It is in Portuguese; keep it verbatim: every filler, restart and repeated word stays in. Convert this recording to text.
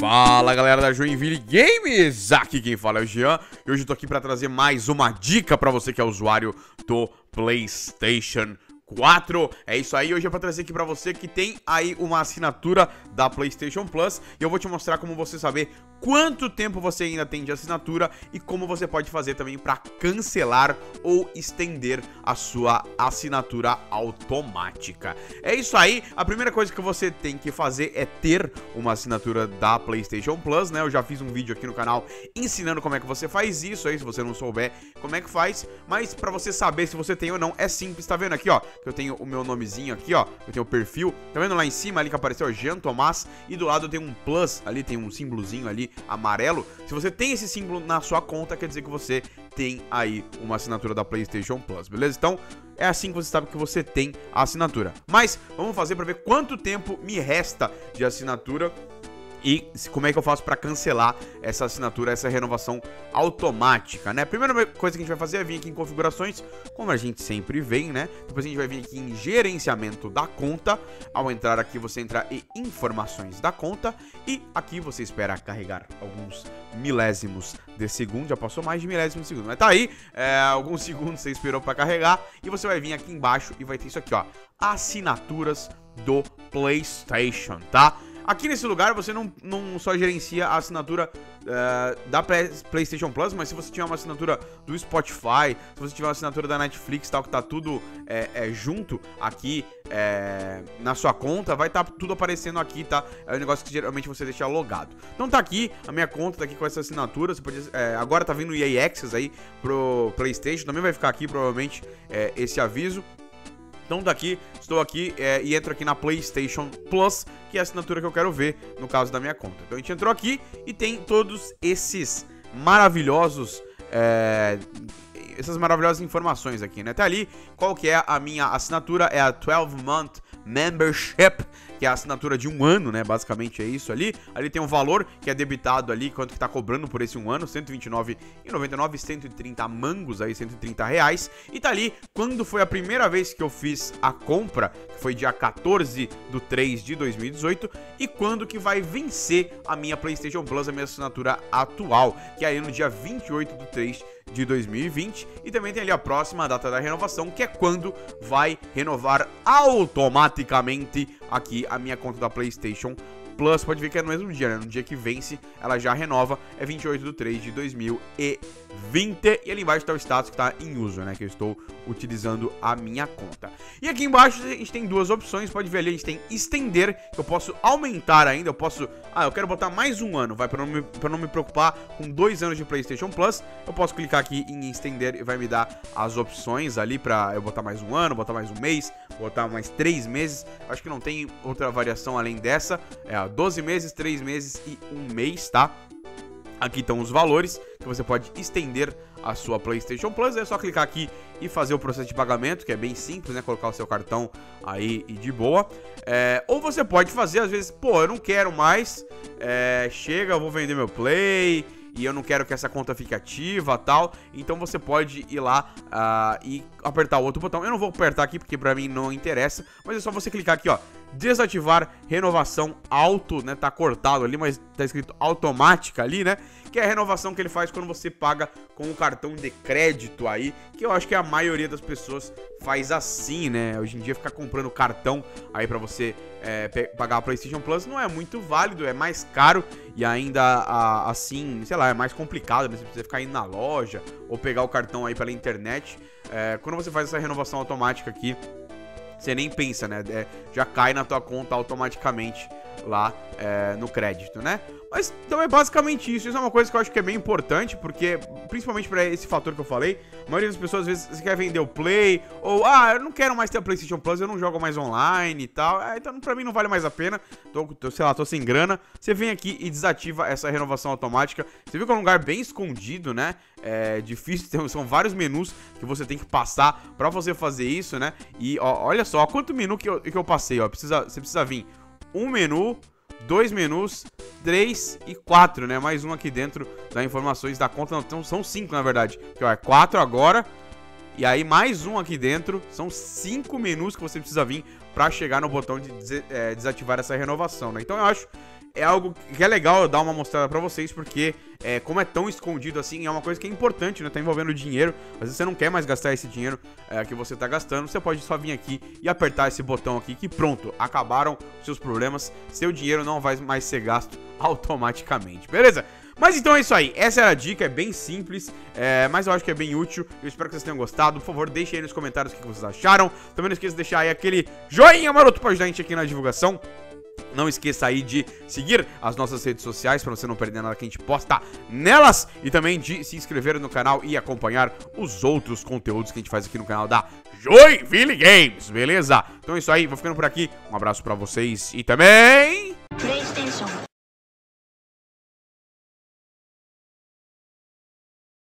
Fala galera da Joinville Games, aqui quem fala é o Jean e hoje eu tô aqui pra trazer mais uma dica pra você que é usuário do PlayStation quatro. É isso aí, hoje é pra trazer aqui pra você que tem aí uma assinatura da PlayStation Plus e eu vou te mostrar como você saber quanto tempo você ainda tem de assinatura e como você pode fazer também pra cancelar ou estender a sua assinatura automática. É isso aí, a primeira coisa que você tem que fazer é ter uma assinatura da PlayStation Plus, né? Eu já fiz um vídeo aqui no canal ensinando como é que você faz isso aí, se você não souber como é que faz. Mas pra você saber se você tem ou não, é simples, tá vendo aqui, ó? Que eu tenho o meu nomezinho aqui, ó, eu tenho o perfil. Tá vendo lá em cima ali que apareceu Jean Tomás e do lado tem um plus ali, tem um símbolozinho ali amarelo. Se você tem esse símbolo na sua conta, quer dizer que você tem aí uma assinatura da PlayStation Plus, beleza? Então, é assim que você sabe que você tem a assinatura. Mas, vamos fazer pra ver quanto tempo me resta de assinatura e como é que eu faço pra cancelar essa assinatura, essa renovação automática, né? Primeira coisa que a gente vai fazer é vir aqui em configurações, como a gente sempre vem, né? Depois a gente vai vir aqui em gerenciamento da conta. Ao entrar aqui, você entra em informações da conta e aqui você espera carregar alguns milésimos de segundo. Já passou mais de milésimos de segundo, mas tá aí, é, alguns segundos você esperou pra carregar e você vai vir aqui embaixo e vai ter isso aqui, ó, assinaturas do PlayStation, tá? Aqui nesse lugar você não, não só gerencia a assinatura uh, da PlayStation Plus, mas se você tiver uma assinatura do Spotify, se você tiver uma assinatura da Netflix, tal, que tá tudo é, é, junto aqui é, na sua conta, vai estar tá tudo aparecendo aqui, tá? É um negócio que geralmente você deixa logado. Então tá aqui, a minha conta tá aqui com essa assinatura, você pode, é, agora tá vindo o E A Access aí pro PlayStation, também vai ficar aqui provavelmente é, esse aviso. Então daqui, estou aqui é, e entro aqui na PlayStation Plus, que é a assinatura que eu quero ver no caso da minha conta. Então a gente entrou aqui e tem todos esses maravilhosos, é, essas maravilhosas informações aqui, né? Até ali, qual que é a minha assinatura? É a twelve month membership, que é a assinatura de um ano, né? Basicamente é isso ali. Ali tem um valor que é debitado ali, quanto que tá cobrando por esse um ano, cento e vinte e nove reais e noventa e nove centavos, cento e trinta mangos aí, cento e trinta reais. E tá ali, quando foi a primeira vez que eu fiz a compra, que foi dia quatorze do três de dois mil e dezoito, e quando que vai vencer a minha PlayStation Plus, a minha assinatura atual, que é aí no dia vinte e oito do três de dois mil e vinte. E também tem ali a próxima data da renovação, que é quando vai renovar automaticamente aqui a minha conta da PlayStation Plus. Pode ver que é no mesmo dia, né? No dia que vence, ela já renova. É vinte e oito de três de dois mil e vinte. E ali embaixo tá o status que tá em uso, né? Que eu estou utilizando a minha conta. E aqui embaixo a gente tem duas opções. Pode ver ali, a gente tem estender, que eu posso aumentar ainda. Eu posso... Ah, eu quero botar mais um ano. Vai, pra não me, pra não me preocupar com dois anos de PlayStation Plus. Eu posso clicar aqui em estender e vai me dar as opções ali pra eu botar mais um ano, botar mais um mês, botar mais três meses. Acho que não tem outra variação além dessa. É, doze meses, três meses e um mês, tá? Aqui estão os valores que você pode estender a sua PlayStation Plus. É só clicar aqui e fazer o processo de pagamento, que é bem simples, né? Colocar o seu cartão aí e de boa. É, ou você pode fazer, às vezes, pô, eu não quero mais, é, chega, eu vou vender meu Play e eu não quero que essa conta fique ativa e tal. Então você pode ir lá uh, e apertar o outro botão. Eu não vou apertar aqui porque pra mim não interessa, mas é só você clicar aqui, ó, desativar renovação auto, né? Tá cortado ali, mas tá escrito automática ali, né? Que é a renovação que ele faz quando você paga com o cartão de crédito aí, que eu acho que a maioria das pessoas faz assim, né? Hoje em dia ficar comprando cartão aí pra você é, pagar a PlayStation Plus não é muito válido, é mais caro e ainda a, assim, sei lá, é mais complicado, né? Você precisa ficar indo na loja ou pegar o cartão aí pela internet. É, quando você faz essa renovação automática aqui, você nem pensa, né? É, já cai na tua conta automaticamente lá é, no crédito, né? Mas então é basicamente isso. Isso é uma coisa que eu acho que é bem importante, porque principalmente para esse fator que eu falei, a maioria das pessoas às vezes quer vender o Play ou, ah, eu não quero mais ter a PlayStation Plus, eu não jogo mais online e tal, é, então pra mim não vale mais a pena, tô, tô, sei lá, tô sem grana. Você vem aqui e desativa essa renovação automática. Você viu que é um lugar bem escondido, né? É difícil, tem, são vários menus que você tem que passar pra você fazer isso, né? E ó, olha só, ó, quanto menu que eu, que eu passei, ó, precisa, você precisa vir um menu, dois menus, três e quatro, né? Mais um aqui dentro das informações da conta. Não, são cinco, na verdade. Então, é quatro agora E aí mais um aqui dentro, são cinco menus que você precisa vir pra chegar no botão de des é, desativar essa renovação, né? Então eu acho... é algo que é legal eu dar uma mostrada pra vocês, porque é, como é tão escondido assim, é uma coisa que é importante, né? Tá envolvendo dinheiro, às vezes você não quer mais gastar esse dinheiro é, que você tá gastando, você pode só vir aqui e apertar esse botão aqui, que pronto, acabaram os seus problemas, seu dinheiro não vai mais ser gasto automaticamente, beleza? Mas então é isso aí, essa era a dica, é bem simples, é, mas eu acho que é bem útil, eu espero que vocês tenham gostado, por favor, deixem aí nos comentários o que vocês acharam, também não esqueça de deixar aí aquele joinha maroto pra ajudar a gente aqui na divulgação. Não esqueça aí de seguir as nossas redes sociais para você não perder nada que a gente posta nelas. E também de se inscrever no canal e acompanhar os outros conteúdos que a gente faz aqui no canal da Joinville Games, beleza? Então é isso aí, vou ficando por aqui. Um abraço para vocês e também...